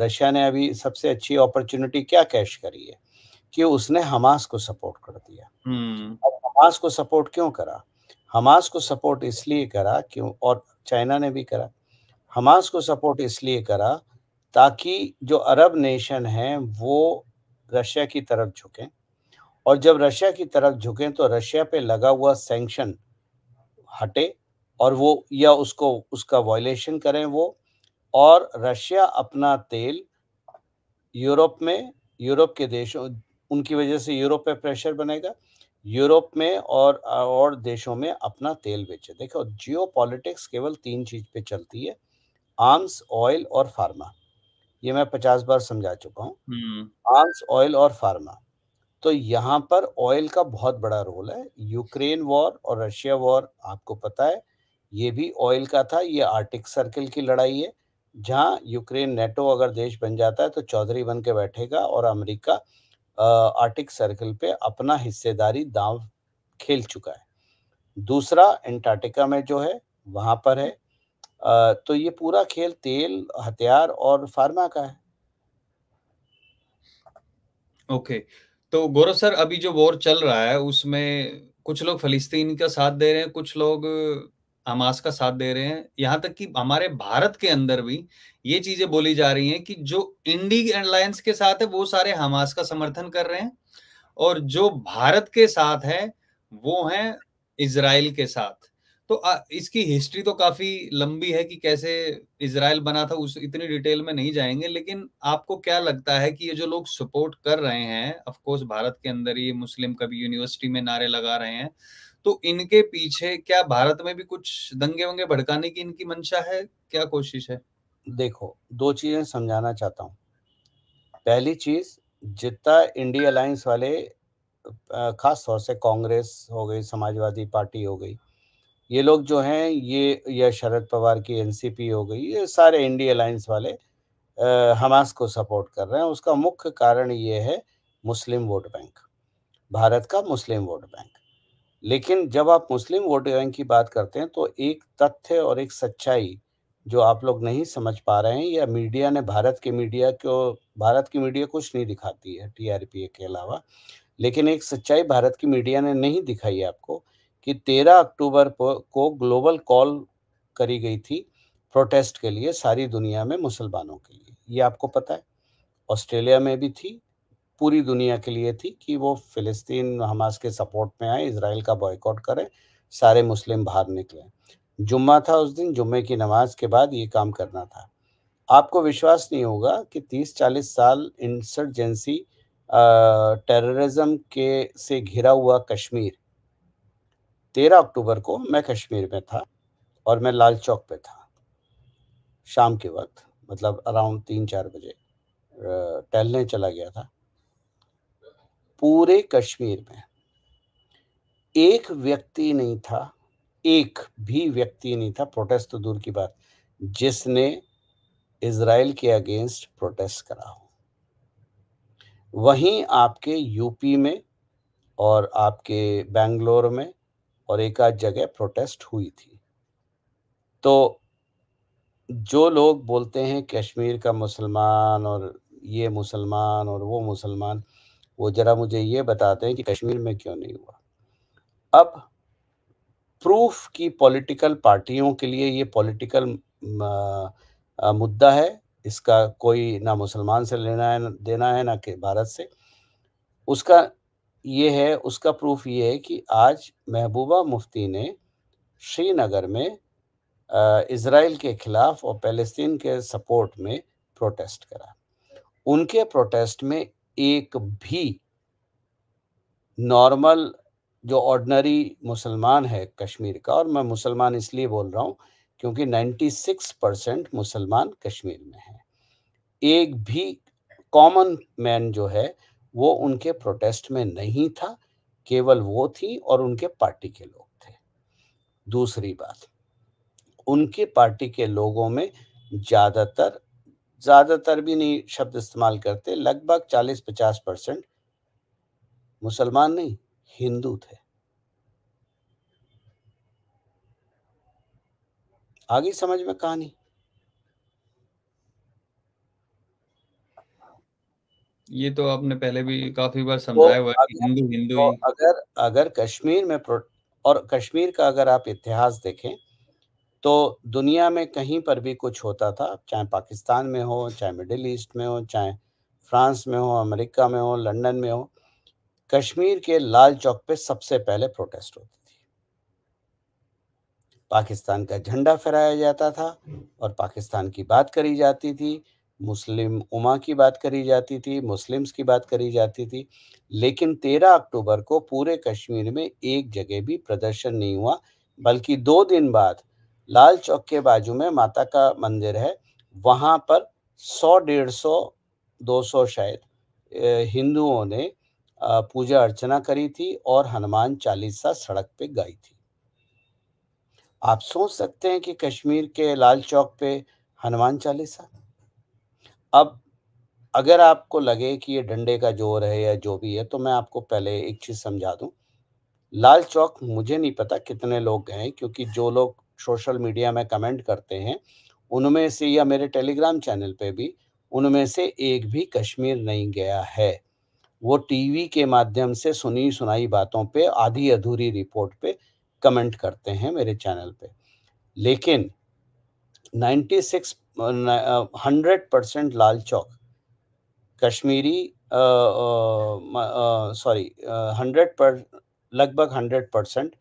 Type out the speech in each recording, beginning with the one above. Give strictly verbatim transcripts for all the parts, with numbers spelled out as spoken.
Russia ने अभी सबसे अच्छी अपॉर्चुनिटी क्या कैश करी है कि उसने हमास को सपोर्ट कर दिया। अब हमास को सपोर्ट क्यों करा? हमास को सपोर्ट इसलिए करा क्यों, और चाइना ने भी करा, हमास को सपोर्ट इसलिए करा ताकि जो अरब नेशन हैं वो रशिया की तरफ झुकें, और जब रशिया की तरफ झुकें तो रशिया पे लगा हुआ सैंक्शन हटे और वो या उसको उसका वायलेशन करें वो, और रशिया अपना तेल यूरोप में, यूरोप के देशों, उनकी वजह से यूरोप पे प्रेशर बनेगा, यूरोप में और और देशों में अपना तेल बेचे। देखो जियोपॉलिटिक्स केवल तीन चीज़ पे चलती है, आर्म्स, ऑयल और फार्मा। ये मैं पचास बार समझा चुका हूँ, आर्म्स, ऑयल और फार्मा। तो यहाँ पर ऑयल का बहुत बड़ा रोल है। यूक्रेन वॉर और रशिया वॉर आपको पता है ये भी ऑयल का था। ये आर्टिक सर्कल की लड़ाई है जहाँ यूक्रेन नेटो अगर देश बन जाता है तो चौधरी बन के बैठेगा और अमेरिका आर्टिक सर्कल पे अपना हिस्सेदारी दांव खेल चुका है। दूसरा एंटार्क्टिका में जो है वहाँ पर है। आ, तो ये पूरा खेल तेल, हथियार और फार्मा का है। Okay okay. तो गौरव सर, अभी जो वॉर चल रहा है उसमें कुछ लोग फिलिस्तीन का साथ दे रहे हैं, कुछ लोग हमास का साथ दे रहे हैं, यहाँ तक कि हमारे भारत के अंदर भी ये चीजें बोली जा रही हैं कि जो इंडी एलायंस के साथ है वो सारे हमास का समर्थन कर रहे हैं, और जो भारत के साथ है वो हैं इजराइल के साथ। तो इसकी हिस्ट्री तो काफी लंबी है कि कैसे इजराइल बना था, उस इतनी डिटेल में नहीं जाएंगे, लेकिन आपको क्या लगता है कि ये जो लोग सपोर्ट कर रहे हैं, ऑफ कोर्स भारत के अंदर ही मुस्लिम कभी यूनिवर्सिटी में नारे लगा रहे हैं, तो इनके पीछे क्या भारत में भी कुछ दंगे वंगे भड़काने की इनकी मंशा है, क्या कोशिश है? देखो दो चीजें समझाना चाहता हूँ। पहली चीज, जितना इंडिया अलायंस वाले, खास तौर से कांग्रेस हो गई, समाजवादी पार्टी हो गई, ये लोग जो हैं, ये या शरद पवार की एनसीपी हो गई, ये सारे इंडिया अलायंस वाले आ, हमास को सपोर्ट कर रहे हैं। उसका मुख्य कारण ये है मुस्लिम वोट बैंक, भारत का मुस्लिम वोट बैंक। लेकिन जब आप मुस्लिम वोट बैंक की बात करते हैं तो एक तथ्य और एक सच्चाई जो आप लोग नहीं समझ पा रहे हैं, या मीडिया ने, भारत के मीडिया को, भारत की मीडिया कुछ नहीं दिखाती है टीआरपी के अलावा, लेकिन एक सच्चाई भारत की मीडिया ने नहीं दिखाई है आपको कि तेरह अक्टूबर को ग्लोबल कॉल करी गई थी प्रोटेस्ट के लिए सारी दुनिया में मुसलमानों के लिए। ये आपको पता है ऑस्ट्रेलिया में भी थी, पूरी दुनिया के लिए थी कि वो फिलिस्तीन हमास के सपोर्ट में आए, इजराइल का बॉयकॉट करें, सारे मुस्लिम बाहर निकले। जुम्मा था उस दिन, जुम्मे की नमाज के बाद ये काम करना था। आपको विश्वास नहीं होगा कि तीस चालीस साल इंसर्जेंसी, टेररिज्म के से घिरा हुआ कश्मीर, तेरह अक्टूबर को मैं कश्मीर में था और मैं लाल चौक पे था शाम के वक्त, मतलब अराउंड तीन चार बजे टहलने चला गया था। पूरे कश्मीर में एक व्यक्ति नहीं था, एक भी व्यक्ति नहीं था, प्रोटेस्ट तो दूर की बात, जिसने इजराइल के अगेंस्ट प्रोटेस्ट करा हो। वहीं आपके यूपी में और आपके बेंगलोर में और एक आध जगह प्रोटेस्ट हुई थी। तो जो लोग बोलते हैं कश्मीर का मुसलमान और ये मुसलमान और वो मुसलमान, वो जरा मुझे ये बताते हैं कि कश्मीर में क्यों नहीं हुआ। अब प्रूफ की पॉलिटिकल पार्टियों के लिए ये पॉलिटिकल मुद्दा है, इसका कोई ना मुसलमान से लेना है देना है ना कि भारत से। उसका ये है, उसका प्रूफ ये है कि आज महबूबा मुफ्ती ने श्रीनगर में इजराइल के खिलाफ और पैलेस्टीन के सपोर्ट में प्रोटेस्ट करा। उनके प्रोटेस्ट में एक भी नॉर्मल जो ऑर्डिनरी मुसलमान है कश्मीर का, और मैं मुसलमान इसलिए बोल रहा हूँ क्योंकि छियानवे परसेंट मुसलमान कश्मीर में हैं, एक भी कॉमन मैन जो है वो उनके प्रोटेस्ट में नहीं था, केवल वो थी और उनके पार्टी के लोग थे। दूसरी बात, उनके पार्टी के लोगों में ज़्यादातर ज़्यादातर भी नहीं शब्द इस्तेमाल करते, लगभग चालीस पचास परसेंट मुसलमान नहीं, हिंदू थे। आगे समझ में कहानी। ये तो आपने पहले भी काफी बार समझाया हुआ है कि हिंदू हिंदू ही। अगर अगर कश्मीर में और कश्मीर का अगर आप इतिहास देखें तो दुनिया में कहीं पर भी कुछ होता था, चाहे पाकिस्तान में हो, चाहे मिडिल ईस्ट में हो, चाहे फ्रांस में हो, अमेरिका में हो, लंदन में हो, कश्मीर के लाल चौक पे सबसे पहले प्रोटेस्ट होती थी, पाकिस्तान का झंडा फहराया जाता था और पाकिस्तान की बात करी जाती थी, मुस्लिम उमा की बात करी जाती थी, मुस्लिम्स की बात करी जाती थी। लेकिन तेरह अक्टूबर को पूरे कश्मीर में एक जगह भी प्रदर्शन नहीं हुआ, बल्कि दो दिन बाद लाल चौक के बाजू में माता का मंदिर है, वहाँ पर सौ डेढ़ सौ दो सौ शायद हिंदुओं ने पूजा अर्चना करी थी और हनुमान चालीसा सड़क पे गाई थी। आप सोच सकते हैं कि कश्मीर के लाल चौक पे हनुमान चालीसा। अब अगर आपको लगे कि ये डंडे का जोर है या जो भी है, तो मैं आपको पहले एक चीज़ समझा दूं, लाल चौक मुझे नहीं पता कितने लोग गए, क्योंकि जो लोग सोशल मीडिया में कमेंट करते हैं उनमें से या मेरे टेलीग्राम चैनल पे भी उनमें से एक भी कश्मीर नहीं गया है। वो टीवी के माध्यम से सुनी सुनाई बातों पे, आधी अधूरी रिपोर्ट पे कमेंट करते हैं मेरे चैनल पे। लेकिन छियानवे hundred percent Lal Chowk Kashmiri sorry hundred पर लगभग हंड्रेड परसेंट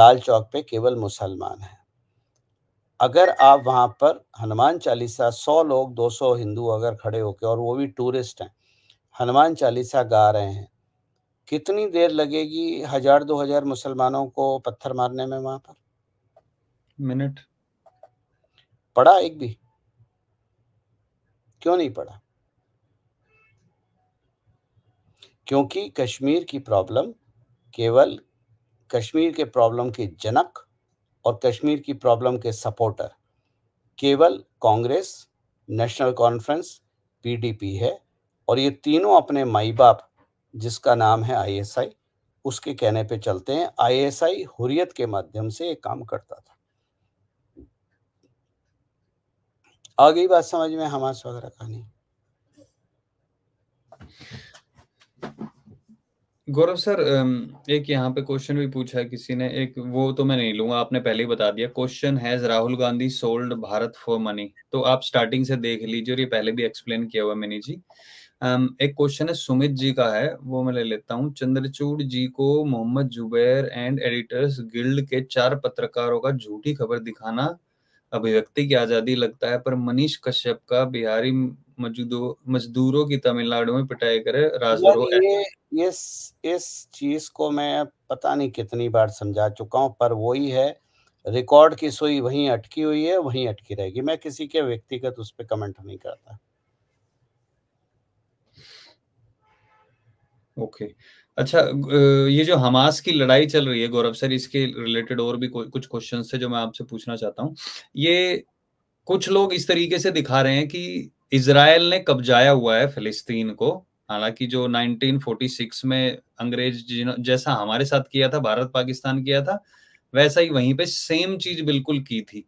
लाल चौक पे केवल मुसलमान हैं। अगर आप वहाँ पर हनुमान चालीसा सौ लोग दो सौ हिंदू अगर खड़े होकर, और वो भी टूरिस्ट हैं, हनुमान चालीसा गा रहे हैं, कितनी देर लगेगी हजार दो हजार मुसलमानों को पत्थर मारने में? वहाँ पर मिनट पड़ा एक भी? क्यों नहीं पड़ा? क्योंकि कश्मीर की प्रॉब्लम केवल कश्मीर के प्रॉब्लम के जनक और कश्मीर की प्रॉब्लम के सपोर्टर केवल कांग्रेस, नेशनल कॉन्फ्रेंस, पीडीपी है, और ये तीनों अपने माई बाप जिसका नाम है आईएसआई उसके कहने पे चलते हैं। आईएसआई हुर्रियत के माध्यम से ये काम करता था। आ गई बात समझ में हमास वगैरह कहानी? गौरव सर, एक यहाँ पे क्वेश्चन भी पूछा है किसी ने, एक वो तो मैं नहीं लूंगा, आपने पहले ही बता दिया। क्वेश्चन है, Rahul Gandhi sold Bharat for money, तो आप स्टार्टिंग से देख लीजिए और ये पहले भी एक्सप्लेन किया हुआ मिनी जी। एक क्वेश्चन है सुमित जी का है, वो मैं ले लेता हूँ। चंद्रचूड़ जी को Mohammed Zubair and editors guild के चार पत्रकारों का झूठी खबर दिखाना अभिव्यक्ति की आजादी लगता है, पर मनीष कश्यप का बिहारी मजदूरों की तमिलनाडु में पिटाई करे राजद्रोह। ये इस इस चीज को मैं पता नहीं कितनी बार समझा चुका हूं, पर वही है, रिकॉर्ड की सुई वहीं अटकी हुई है, वहीं अटकी रहेगी। मैं किसी के व्यक्तिगत उस पे कमेंट नहीं करता। ओके, अच्छा, ये जो हमास की लड़ाई चल रही है गौरव सर, इसके रिलेटेड और भी कुछ क्वेश्चन है जो मैं आपसे पूछना चाहता हूँ। ये कुछ लोग इस तरीके से दिखा रहे हैं कि इजराइल ने कब्जाया हुआ है फिलिस्तीन को, हालांकि जो उन्नीस सौ छियालीस में अंग्रेज जैसा हमारे साथ किया था, भारत पाकिस्तान किया था, वैसा ही वहीं पे सेम चीज बिल्कुल की थी।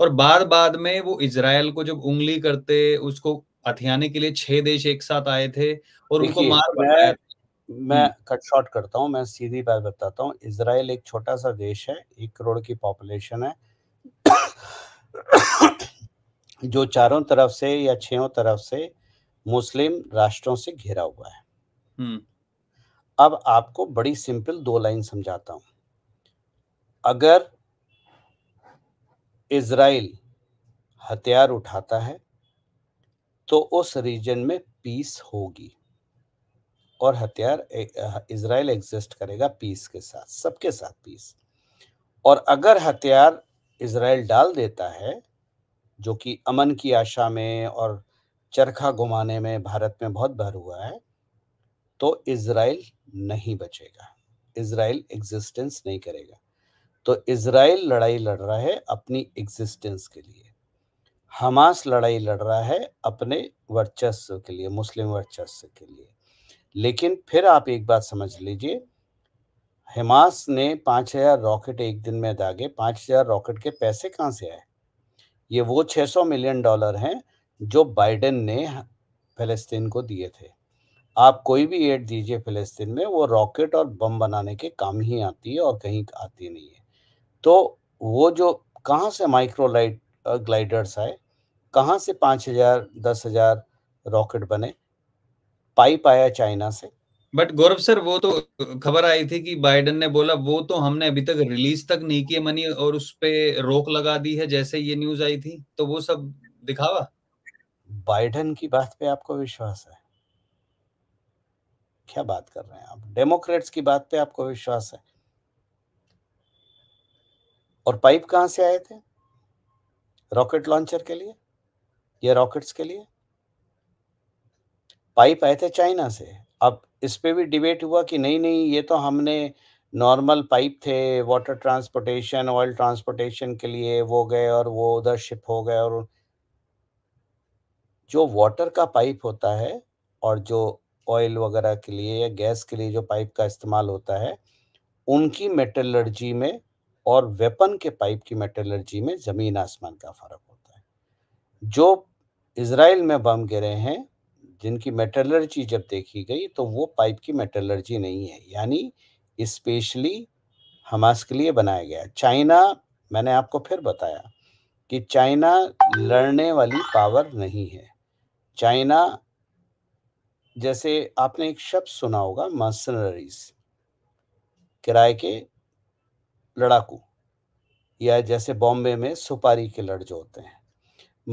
और बाद बाद में वो इजराइल को जब उंगली करते, उसको हथियाने के लिए छह देश एक साथ आए थे और उनको मार बनाया। मैं कट शॉर्ट करता हूँ, मैं सीधी बात बताता हूँ। इजराइल एक छोटा सा देश है, एक करोड़ की पॉपुलेशन है, जो चारों तरफ से या छहों तरफ से मुस्लिम राष्ट्रों से घिरा हुआ है। अब आपको बड़ी सिंपल दो लाइन समझाता हूँ। अगर इजराइल हथियार उठाता है तो उस रीजन में पीस होगी और हथियार इजराइल एग्जिस्ट करेगा पीस के साथ, सबके साथ पीस। और अगर हथियार इजराइल डाल देता है, जो कि अमन की आशा में और चरखा घुमाने में भारत में बहुत भर हुआ है, तो इजराइल नहीं बचेगा, इजराइल एग्जिस्टेंस नहीं करेगा। तो इजराइल लड़ाई लड़ रहा है अपनी एग्जिस्टेंस के लिए, हमास लड़ाई लड़ रहा है अपने वर्चस्व के लिए, मुस्लिम वर्चस्व के लिए। लेकिन फिर आप एक बात समझ लीजिए, हमास ने पाँच हज़ार रॉकेट एक दिन में दागे, पाँच हज़ार रॉकेट के पैसे कहाँ से आए? ये वो छः सौ मिलियन डॉलर हैं जो बाइडेन ने फ़लस्तीन को दिए थे। आप कोई भी एड दीजिए फिलिस्तीन में, वो रॉकेट और बम बनाने के काम ही आती है और कहीं आती नहीं है। तो वो जो कहाँ से माइक्रोलाइट ग्लाइडर्स आए, कहाँ से पाँच हजार दस हजार रॉकेट बने, पाइप आया चाइना से। बट गौरव सर, वो तो खबर आई थी कि बाइडन ने बोला वो तो हमने अभी तक रिलीज तक नहीं किए मनी और उस पे रोक लगा दी है, जैसे ये न्यूज आई थी। तो वो सब दिखावा। बाइडन की बात पे आपको विश्वास है? क्या बात कर रहे हैं आप? डेमोक्रेट्स की बात पे आपको विश्वास है? और पाइप कहां से आए थे रॉकेट लॉन्चर के लिए या रॉकेट्स के लिए? पाइप आए थे चाइना से। अब इस पे भी डिबेट हुआ कि नहीं नहीं ये तो हमने नॉर्मल पाइप थे, वाटर ट्रांसपोर्टेशन ऑयल ट्रांसपोर्टेशन के लिए वो गए और वो उधर शिप हो गए। और जो वाटर का पाइप होता है और जो ऑयल वगैरह के लिए या गैस के लिए जो पाइप का इस्तेमाल होता है, उनकी मेटलर्जी में और वेपन के पाइप की मेटलर्जी में ज़मीन आसमान का फ़र्क होता है। जो इज़राइल में बम गिरे हैं, जिनकी मेटलर्जी जब देखी गई तो वो पाइप की मेटलर्जी नहीं है, यानी स्पेशली हमास के लिए बनाया गया। चाइना, मैंने आपको फिर बताया कि चाइना लड़ने वाली पावर नहीं है। चाइना, जैसे आपने एक शब्द सुना होगा, मर्सनरीज, किराए के लड़ाकू, या जैसे बॉम्बे में सुपारी के लड़ जो होते हैं।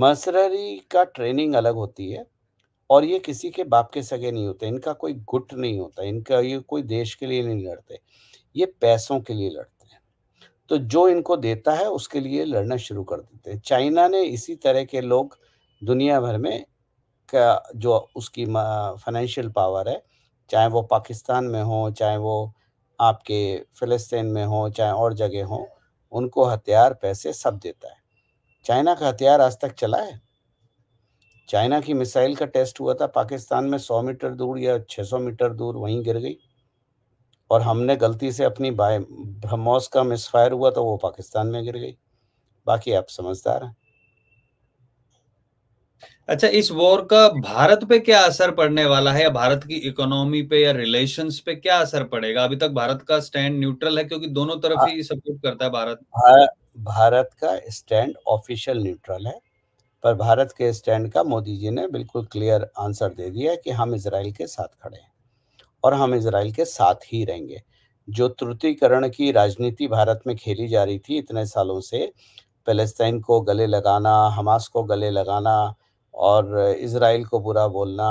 मर्सनरी का ट्रेनिंग अलग होती है और ये किसी के बाप के सगे नहीं होते, इनका कोई गुट नहीं होता, इनका ये कोई देश के लिए नहीं लड़ते, ये पैसों के लिए लड़ते हैं। तो जो इनको देता है उसके लिए लड़ना शुरू कर देते हैं। चाइना ने इसी तरह के लोग दुनिया भर में का जो उसकी फाइनेंशियल पावर है, चाहे वो पाकिस्तान में हो, चाहे वो आपके फिलिस्तीन में हो, चाहे और जगह हो, उनको हथियार पैसे सब देता है। चाइना का हथियार आज तक चला है? चाइना की मिसाइल का टेस्ट हुआ था पाकिस्तान में सौ मीटर दूर या छह सौ मीटर दूर, वहीं गिर गई और हमने गलती से अपनी ब्रह्मोस का मिसफायर हुआ तो वो पाकिस्तान में गिर गई। बाकी आप समझदार हैं। अच्छा, इस वॉर का भारत पे क्या असर पड़ने वाला है, या भारत की इकोनॉमी पे या रिलेशंस पे क्या असर पड़ेगा? अभी तक भारत का स्टैंड न्यूट्रल है, क्योंकि दोनों तरफ ही सपोर्ट करता है भारत। भार, भारत का स्टैंड ऑफिशियल न्यूट्रल है, पर भारत के स्टैंड का मोदी जी ने बिल्कुल क्लियर आंसर दे दिया कि हम इजराइल के साथ खड़े हैं और हम इजराइल के साथ ही रहेंगे। जो तुर्तीकरण की राजनीति भारत में खेली जा रही थी इतने सालों से, पैलेस्टाइन को गले लगाना, हमास को गले लगाना और इजराइल को बुरा बोलना,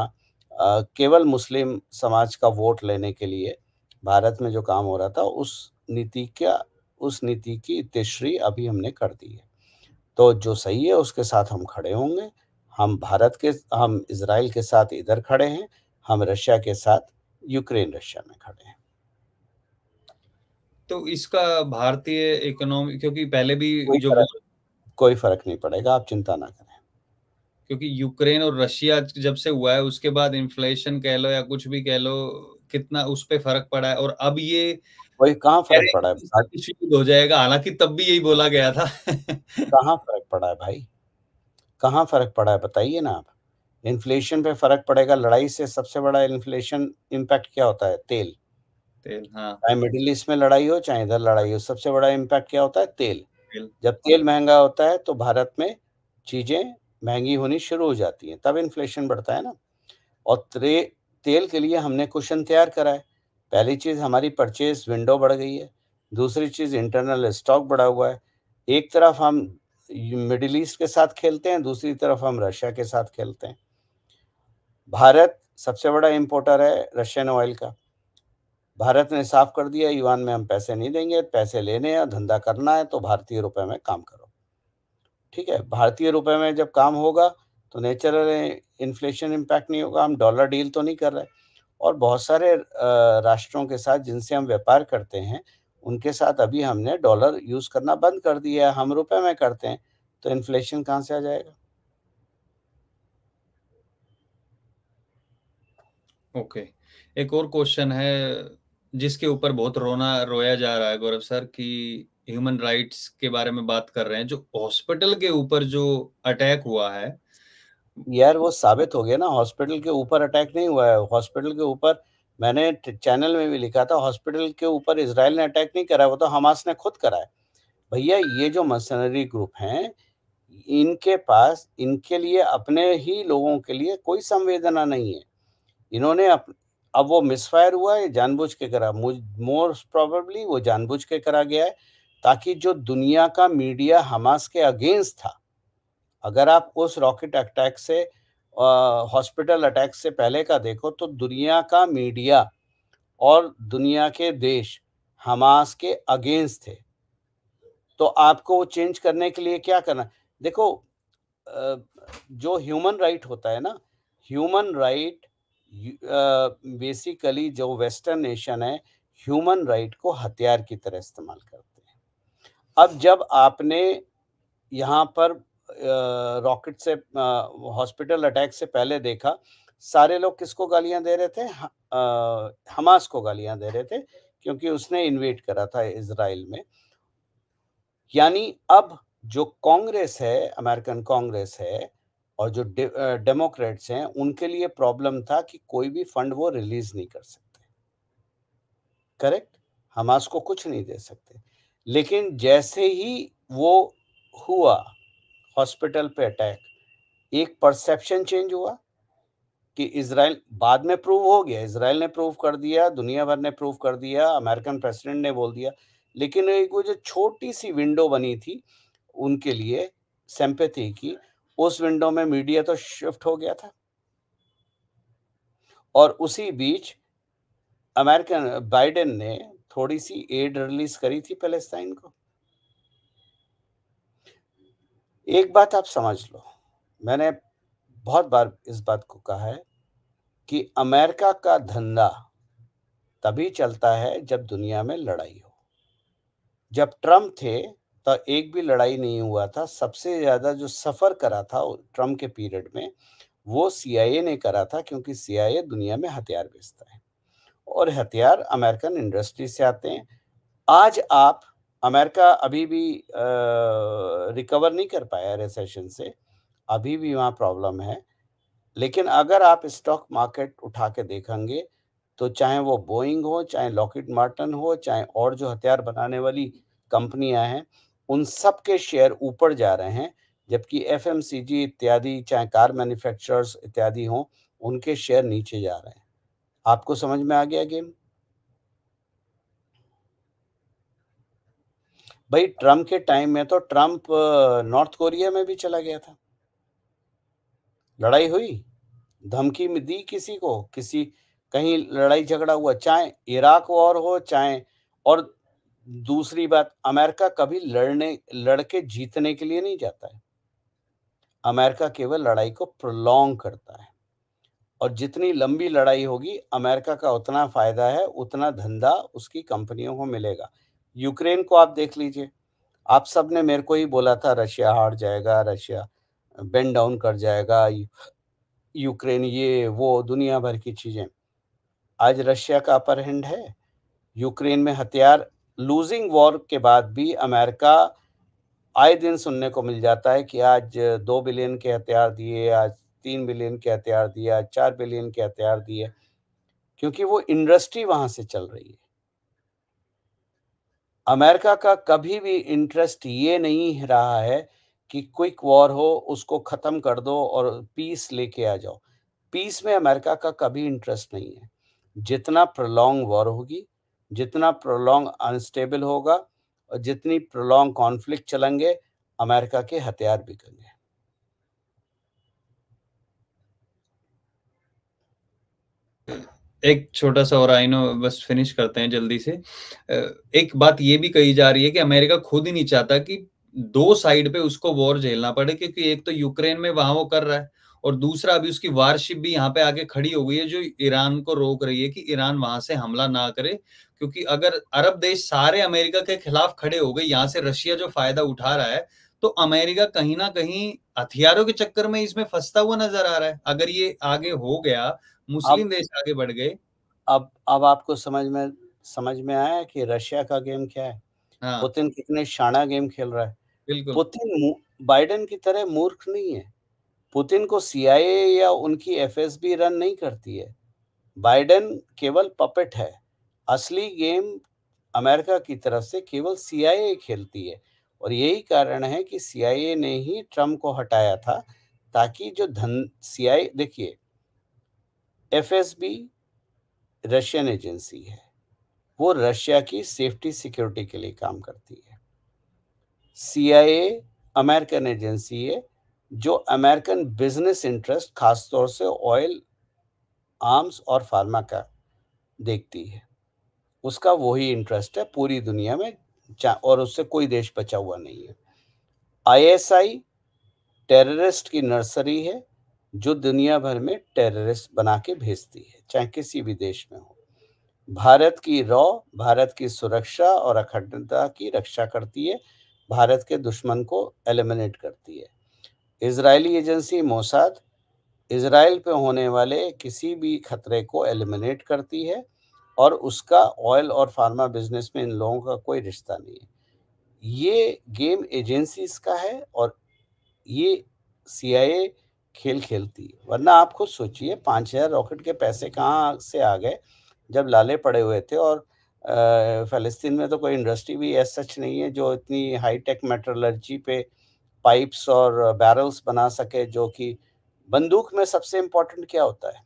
आ, केवल मुस्लिम समाज का वोट लेने के लिए भारत में जो काम हो रहा था, उस नीति का उस नीति की तिश्री अभी हमने कर दी है। तो जो सही है उसके साथ हम खड़े होंगे। हम भारत के हम इजराइल के साथ इधर खड़े हैं, हम रशिया के साथ यूक्रेन रशिया में खड़े हैं। तो इसका भारतीय इकोनॉमी, क्योंकि पहले भी कोई जो फरक, कोई फर्क नहीं पड़ेगा, आप चिंता ना करें, क्योंकि यूक्रेन और रशिया जब से हुआ है उसके बाद इन्फ्लेशन कह लो या कुछ भी कह लो, कितना उस पे फर्क पड़ा है। और अब ये वही कहाँ फर्क पड़ा है, शुरू हो जाएगा, हालांकि तब भी यही बोला गया था। कहाँ फर्क पड़ा है भाई, कहाँ फर्क पड़ा है बताइए ना आप। इन्फ्लेशन पे फर्क पड़ेगा लड़ाई से। सबसे बड़ा इन्फ्लेशन इम्पैक्ट क्या होता है? तेल तेल हाँ। चाहे मिडिल ईस्ट में लड़ाई हो, चाहे इधर लड़ाई हो, सबसे बड़ा इम्पैक्ट क्या होता है? तेल। जब तेल महंगा होता है तो भारत में चीजें महंगी होनी शुरू हो जाती है, तब इन्फ्लेशन बढ़ता है ना। और तेल के लिए हमने कुशन तैयार करा है। पहली चीज़ हमारी परचेज विंडो बढ़ गई है, दूसरी चीज़ इंटरनल स्टॉक बढ़ा हुआ है। एक तरफ हम मिडिल ईस्ट के साथ खेलते हैं, दूसरी तरफ हम रशिया के साथ खेलते हैं। भारत सबसे बड़ा इम्पोर्टर है रशियन ऑयल का। भारत ने साफ कर दिया, यूआन में हम पैसे नहीं देंगे, पैसे लेने हैं, धंधा करना है तो भारतीय रुपये में काम करो। ठीक है, भारतीय रुपए में जब काम होगा तो नेचुरल इन्फ्लेशन इम्पैक्ट नहीं होगा। हम डॉलर डील तो नहीं कर रहे, और बहुत सारे राष्ट्रों के साथ जिनसे हम व्यापार करते हैं उनके साथ अभी हमने डॉलर यूज़ करना बंद कर दिया है, हम रुपए में करते हैं, तो इन्फ्लेशन कहाँ से आ जाएगा? ओके, एक और क्वेश्चन है जिसके ऊपर बहुत रोना रोया जा रहा है गौरव सर, कि ह्यूमन राइट्स के बारे में बात कर रहे हैं, जो हॉस्पिटल के ऊपर जो अटैक हुआ है यार वो साबित हो गया ना, हॉस्पिटल के ऊपर अटैक नहीं हुआ है। हॉस्पिटल के ऊपर मैंने चैनल में भी लिखा था, हॉस्पिटल के ऊपर इसराइल ने अटैक नहीं करा, वो तो हमास ने खुद करा है। भैया ये जो मर्सनरी ग्रुप हैं, इनके पास इनके लिए अपने ही लोगों के लिए कोई संवेदना नहीं है। इन्होंने अप, अब वो मिसफायर हुआ है, जानबूझ के करा, मोस्ट प्रोबेबली वो जानबूझ के करा गया है ताकि जो दुनिया का मीडिया हमास के अगेंस्ट था, अगर आप उस रॉकेट अटैक से हॉस्पिटल अटैक से पहले का देखो तो दुनिया का मीडिया और दुनिया के देश हमास के अगेंस्ट थे। तो आपको वो चेंज करने के लिए क्या करना, देखो जो ह्यूमन राइट होता है ना, ह्यूमन राइट बेसिकली जो वेस्टर्न नेशन है ह्यूमन राइट को हथियार की तरह इस्तेमाल करते हैं। अब जब आपने यहाँ पर रॉकेट से हॉस्पिटल अटैक से पहले देखा, सारे लोग किसको गालियाँ दे रहे थे, हमास को गालियाँ दे रहे थे क्योंकि उसने इन्वेट करा था इजराइल में। यानी अब जो कांग्रेस है, अमेरिकन कांग्रेस है और जो डे, डेमोक्रेट्स हैं, उनके लिए प्रॉब्लम था कि कोई भी फंड वो रिलीज नहीं कर सकते, करेक्ट, हमास को कुछ नहीं दे सकते। लेकिन जैसे ही वो हुआ हॉस्पिटल पे अटैक, एक परसेप्शन चेंज हुआ कि इजराइल, बाद में प्रूव हो गया, इजराइल ने प्रूव कर दिया, दुनिया भर ने प्रूव कर दिया, अमेरिकन प्रेसिडेंट ने बोल दिया, लेकिन एक वो जो छोटी सी विंडो बनी थी उनके लिए सिंपैथी की, उस विंडो में मीडिया तो शिफ्ट हो गया था। और उसी बीच अमेरिकन बाइडेन ने थोड़ी सी एड रिलीज करी थी पैलेस्टाइन को। एक बात आप समझ लो, मैंने बहुत बार इस बात को कहा है कि अमेरिका का धंधा तभी चलता है जब दुनिया में लड़ाई हो। जब ट्रम्प थे तो एक भी लड़ाई नहीं हुआ था, सबसे ज़्यादा जो सफ़र करा था ट्रम्प के पीरियड में वो सीआईए ने करा था, क्योंकि सीआईए दुनिया में हथियार बेचता है और हथियार अमेरिकन इंडस्ट्री से आते हैं। आज आप, अमेरिका अभी भी आ, रिकवर नहीं कर पाया रिसेशन से, अभी भी वहाँ प्रॉब्लम है, लेकिन अगर आप स्टॉक मार्केट उठा के देखेंगे तो चाहे वो बोइंग हो, चाहे लॉकहीड मार्टिन हो, चाहे और जो हथियार बनाने वाली कंपनियां हैं, उन सब के शेयर ऊपर जा रहे हैं, जबकि एफएमसीजी इत्यादि, चाहे कार मैन्युफैक्चरर्स इत्यादि हों, उनके शेयर नीचे जा रहे हैं। आपको समझ में आ गया गेम? भाई ट्रम्प के टाइम में तो ट्रम्प नॉर्थ कोरिया में भी चला गया था, लड़ाई हुई, धमकी दी किसी को, किसी कहीं लड़ाई झगड़ा हुआ, चाहे इराक वॉर हो, चाहे। और दूसरी बात, अमेरिका कभी लड़ने लड़के जीतने के लिए नहीं जाता है, अमेरिका केवल लड़ाई को प्रोलॉन्ग करता है। और जितनी लंबी लड़ाई होगी अमेरिका का उतना फ़ायदा है, उतना धंधा उसकी कंपनियों को मिलेगा। यूक्रेन को आप देख लीजिए, आप सब ने मेरे को ही बोला था रशिया हार जाएगा, रशिया बेंड डाउन कर जाएगा, यूक्रेन ये वो दुनिया भर की चीज़ें। आज रशिया का अपर हैंड है यूक्रेन में, हथियार लूजिंग वॉर के बाद भी अमेरिका, आए दिन सुनने को मिल जाता है कि आज दो बिलियन के हथियार दिए, आज तीन बिलियन के हथियार दिए, आज चार बिलियन के हथियार दिए, क्योंकि वो इंडस्ट्री वहाँ से चल रही है। अमेरिका का कभी भी इंटरेस्ट ये नहीं रहा है कि क्विक वॉर हो, उसको ख़त्म कर दो और पीस लेके आ जाओ। पीस में अमेरिका का कभी इंटरेस्ट नहीं है। जितना प्रोलॉन्ग वॉर होगी, जितना प्रोलॉन्ग अनस्टेबल होगा और जितनी प्रोलॉन्ग कॉन्फ्लिक्ट चलेंगे, अमेरिका के हथियार बिकेंगे। एक छोटा सा और आइनो बस फिनिश करते हैं जल्दी से। एक बात ये भी कही जा रही है कि अमेरिका खुद ही नहीं चाहता कि दो साइड पे उसको वॉर झेलना पड़े, क्योंकि एक तो यूक्रेन में वहां वो कर रहा है और दूसरा अभी उसकी वारशिप भी यहाँ पे आके खड़ी हो गई है जो ईरान को रोक रही है कि ईरान वहां से हमला ना करे, क्योंकि अगर अरब देश सारे अमेरिका के खिलाफ खड़े हो गए, यहाँ से रशिया जो फायदा उठा रहा है, तो अमेरिका कहीं ना कहीं हथियारों के चक्कर में इसमें फंसता हुआ नजर आ रहा है। अगर ये आगे हो गया, मुस्लिम देश आगे बढ़ गए, अब अब आपको समझ में समझ में आया कि रशिया का गेम क्या है। हाँ। पुतिन कितने शाना गेम खेल रहा है। बिल्कुल। पुतिन बाइडेन की तरह मूर्ख नहीं है, पुतिन को सीआईए या उनकी एफएसबी रन नहीं करती है। बाइडेन केवल पपेट है। असली गेम अमेरिका की तरफ से केवल सीआईए खेलती है और यही कारण है कि सीआईए ने ही ट्रम्प को हटाया था ताकि जो धन सीआईए, देखिए एफएसबी रशियन एजेंसी है, वो रशिया की सेफ्टी सिक्योरिटी के लिए काम करती है। सीआईए अमेरिकन एजेंसी है जो अमेरिकन बिजनेस इंटरेस्ट खासतौर से ऑयल, आर्म्स और फार्मा का देखती है। उसका वही इंटरेस्ट है पूरी दुनिया में और उससे कोई देश बचा हुआ नहीं है। आईएसआई टेररिस्ट की नर्सरी है जो दुनिया भर में टेररिस्ट बना के भेजती है, चाहे किसी भी देश में हो। भारत की रॉ भारत की सुरक्षा और अखंडता की रक्षा करती है, भारत के दुश्मन को एलिमिनेट करती है। इजरायली एजेंसी मोसाद इजराइल पे होने वाले किसी भी खतरे को एलिमिनेट करती है और उसका ऑयल और फार्मा बिजनेस में इन लोगों का कोई रिश्ता नहीं है। ये गेम एजेंसीज का है और ये सीआईए खेल खेलती है। वरना आप खुद सोचिए पाँच हज़ार रॉकेट के पैसे कहाँ से आ गए जब लाले पड़े हुए थे। और फ़लस्तीन में तो कोई इंडस्ट्री भी ऐसा सच नहीं है जो इतनी हाई टेक मेटलर्जी पे पाइप्स और बैरल्स बना सके, जो कि बंदूक में सबसे इम्पोर्टेंट क्या होता है।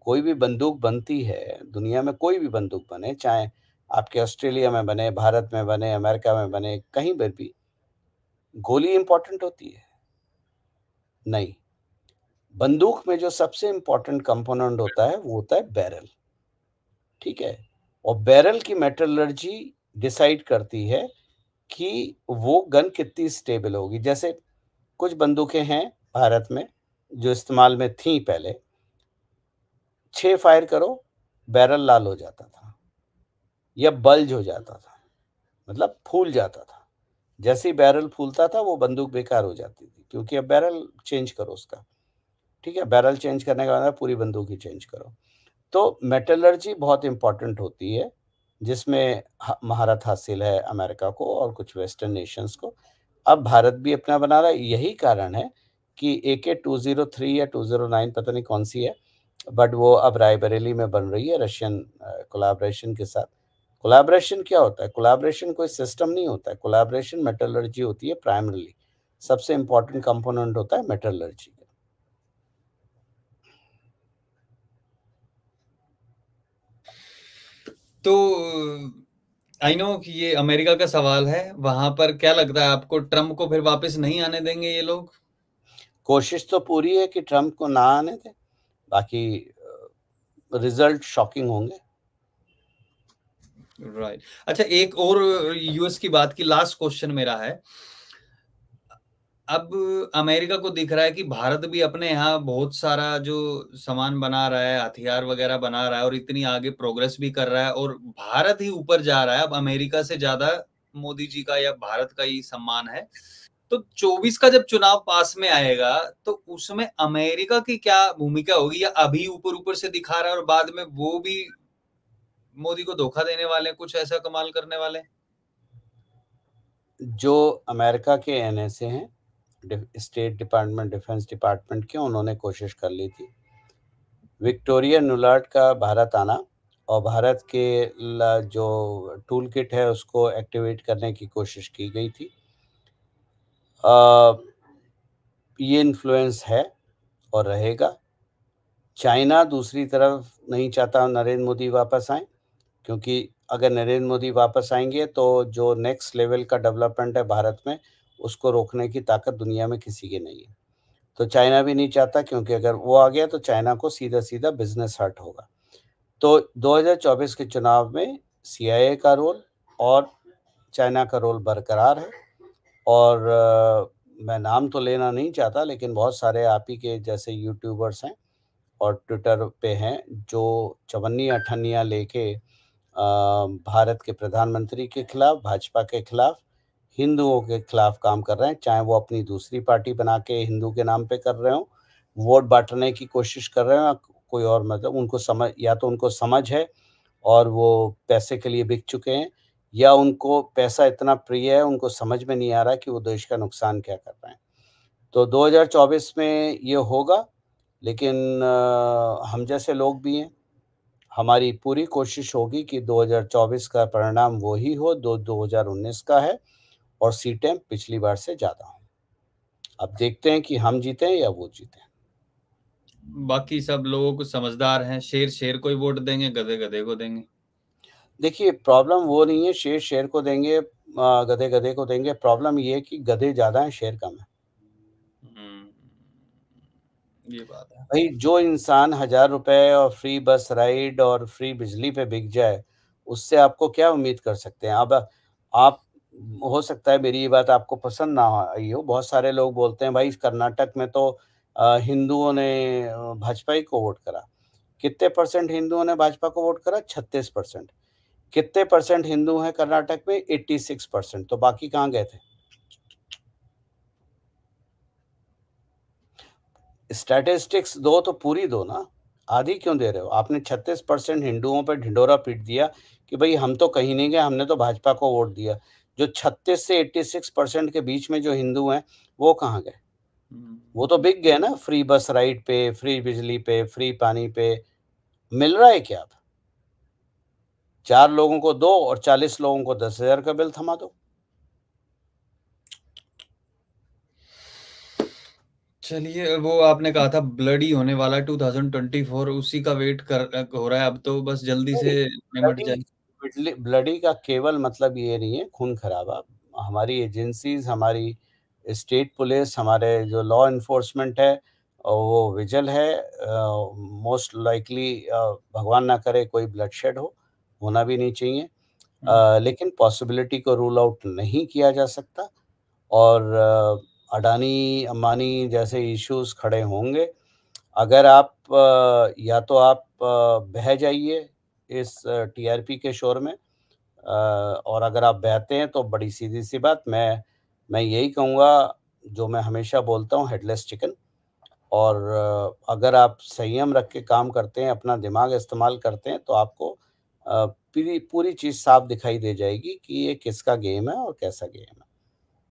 कोई भी बंदूक बनती है दुनिया में, कोई भी बंदूक बने, चाहे आपके ऑस्ट्रेलिया में बने, भारत में बने, अमेरिका में बने, कहीं पर भी, गोली इम्पोर्टेंट होती है नहीं। बंदूक में जो सबसे इम्पोर्टेंट कंपोनेंट होता है वो होता है बैरल, ठीक है। और बैरल की मेटलर्जी डिसाइड करती है कि वो गन कितनी स्टेबल होगी। जैसे कुछ बंदूकें हैं भारत में जो इस्तेमाल में थीं, पहले छः फायर करो बैरल लाल हो जाता था या बल्ज हो जाता था, मतलब फूल जाता था। जैसे ही बैरल फूलता था वो बंदूक बेकार हो जाती थी, क्योंकि अब बैरल चेंज करो उसका, ठीक है। बैरल चेंज करने के बाद पूरी बंदूक ही चेंज करो। तो मेटलर्जी बहुत इम्पॉर्टेंट होती है, जिसमें महारत हासिल है अमेरिका को और कुछ वेस्टर्न नेशंस को। अब भारत भी अपना बना रहा है। यही कारण है कि A K two zero three या टू ज़ीरो नाइन पता नहीं कौन सी है, बट वो अब रायबरेली में बन रही है रशियन कोलाब्रेशन के साथ। कोलाब्रेशन क्या होता है? कोलाब्रेशन कोई सिस्टम नहीं होता है। कोलाब्रेशन मेटलर्जी होती है प्राइमरली, सबसे इम्पॉर्टेंट कंपोनेंट होता है मेटलर्जी। तो आई नो कि ये अमेरिका का सवाल है, वहां पर क्या लगता है आपको, ट्रम्प को फिर वापस नहीं आने देंगे ये लोग? कोशिश तो पूरी है कि ट्रम्प को ना आने दें, बाकी रिजल्ट शॉकिंग होंगे। Right right. अच्छा, एक और यूएस की बात की, लास्ट क्वेश्चन मेरा है। अब अमेरिका को दिख रहा है कि भारत भी अपने यहाँ बहुत सारा जो सामान बना रहा है, हथियार वगैरह बना रहा है और इतनी आगे प्रोग्रेस भी कर रहा है और भारत ही ऊपर जा रहा है। अब अमेरिका से ज्यादा मोदी जी का या भारत का ही सम्मान है। तो चौबीस का जब चुनाव पास में आएगा तो उसमें अमेरिका की क्या भूमिका होगी, या अभी ऊपर ऊपर से दिखा रहा है और बाद में वो भी मोदी को धोखा देने वाले, कुछ ऐसा कमाल करने वाले? जो अमेरिका के एन एस ए हैं, स्टेट डिपार्टमेंट, डिफेंस डिपार्टमेंट के, उन्होंने कोशिश कर ली थी। विक्टोरिया नुलार्ड का भारत आना और भारत के जो टूल किट है उसको एक्टिवेट करने की कोशिश की गई थी। आ, ये इन्फ्लुएंस है और रहेगा। चाइना दूसरी तरफ नहीं चाहता नरेंद्र मोदी वापस आए, क्योंकि अगर नरेंद्र मोदी वापस आएंगे तो जो नेक्स्ट लेवल का डेवलपमेंट है भारत में उसको रोकने की ताकत दुनिया में किसी की नहीं है। तो चाइना भी नहीं चाहता, क्योंकि अगर वो आ गया तो चाइना को सीधा सीधा बिजनेस हर्ट होगा। तो दो हज़ार चौबीस के चुनाव में सीआईए का रोल और चाइना का रोल बरकरार है। और आ, मैं नाम तो लेना नहीं चाहता, लेकिन बहुत सारे आप ही के जैसे यूट्यूबर्स हैं और ट्विटर पे हैं जो चवन्नी अठन्नियाँ लेके भारत के प्रधानमंत्री के खिलाफ, भाजपा के खिलाफ, हिंदुओं के खिलाफ काम कर रहे हैं। चाहे वो अपनी दूसरी पार्टी बना के हिंदू के नाम पे कर रहे हो, वोट बांटने की कोशिश कर रहे हो, कोई और मतलब उनको समझ, या तो उनको समझ है और वो पैसे के लिए बिक चुके हैं, या उनको पैसा इतना प्रिय है उनको समझ में नहीं आ रहा कि वो देश का नुकसान क्या कर रहे हैं। तो दो हज़ार चौबीस में ये होगा, लेकिन हम जैसे लोग भी हैं, हमारी पूरी कोशिश होगी कि दो हज़ार चौबीस का परिणाम वही हो जो दो हज़ार उन्नीस का है और सीटें पिछली बार से ज़्यादा हों। अब देखते हैं कि हम जीतें या वो जीतें। बाकी सब लोग समझदार हैं, शेर शेर को ही वोट देंगे, गधे गधे को देंगे। देखिए, प्रॉब्लम वो नहीं है शेर शेर को देंगे गधे गधे को देंगे, प्रॉब्लम ये है कि गधे ज्यादा हैं, शेर कम है। ये बात है भाई, जो इंसान हजार रुपए और फ्री बस राइड और फ्री बिजली पे बिक जाए उससे आपको क्या उम्मीद कर सकते हैं। अब आप, हो सकता है मेरी ये बात आपको पसंद ना आई हो, बहुत सारे लोग बोलते हैं भाई कर्नाटक में तो हिंदुओं ने भाजपा ही को वोट करा। कितने परसेंट हिंदुओं ने भाजपा को वोट करा? छत्तीस परसेंट। कितने परसेंट हिंदू हैं कर्नाटक में? छियासी परसेंट। तो बाकी कहाँ गए थे? स्टैटिस्टिक्स दो तो पूरी दो ना, आधी क्यों दे रहे हो? आपने छत्तीस परसेंट हिंदुओं पर ढिंडोरा पीट दिया कि भाई हम तो कहीं नहीं गए, हमने तो भाजपा को वोट दिया। जो छत्तीस से छियासी परसेंट के बीच में जो हिंदू हैं वो कहाँ गए? वो तो बिक गए ना फ्री बस राइड पे, फ्री बिजली पे, फ्री पानी पे। मिल रहा है क्या? आप चार लोगों को दो और चालीस लोगों को दस हजार का बिल थमा दो। चलिए, वो आपने कहा था ब्लडी होने वाला दो हज़ार चौबीस, उसी का वेट कर हो रहा है अब तो, बस जल्दी से निपट जाए। ब्लडी का केवल मतलब ये नहीं है खून खराबा। हमारी एजेंसीज, हमारी स्टेट पुलिस, हमारे जो लॉ इन्फोर्समेंट है वो विजल है। मोस्ट uh, लाइकली uh, भगवान ना करे कोई ब्लडशेड हो, होना भी नहीं चाहिए, uh, लेकिन पॉसिबिलिटी को रूल आउट नहीं किया जा सकता। और uh, अडानी अम्बानी जैसे इश्यूज खड़े होंगे। अगर आप uh, या तो आप uh, बह जाइए इस टीआरपी uh, के शोर में, uh, और अगर आप बहते हैं तो बड़ी सीधी सी बात, मैं मैं यही कहूँगा जो मैं हमेशा बोलता हूँ, हेडलेस चिकन। और अगर आप संयम रख के काम करते हैं, अपना दिमाग इस्तेमाल करते हैं, तो आपको पूरी पूरी चीज़ साफ दिखाई दे जाएगी कि ये किसका गेम है और कैसा गेम है।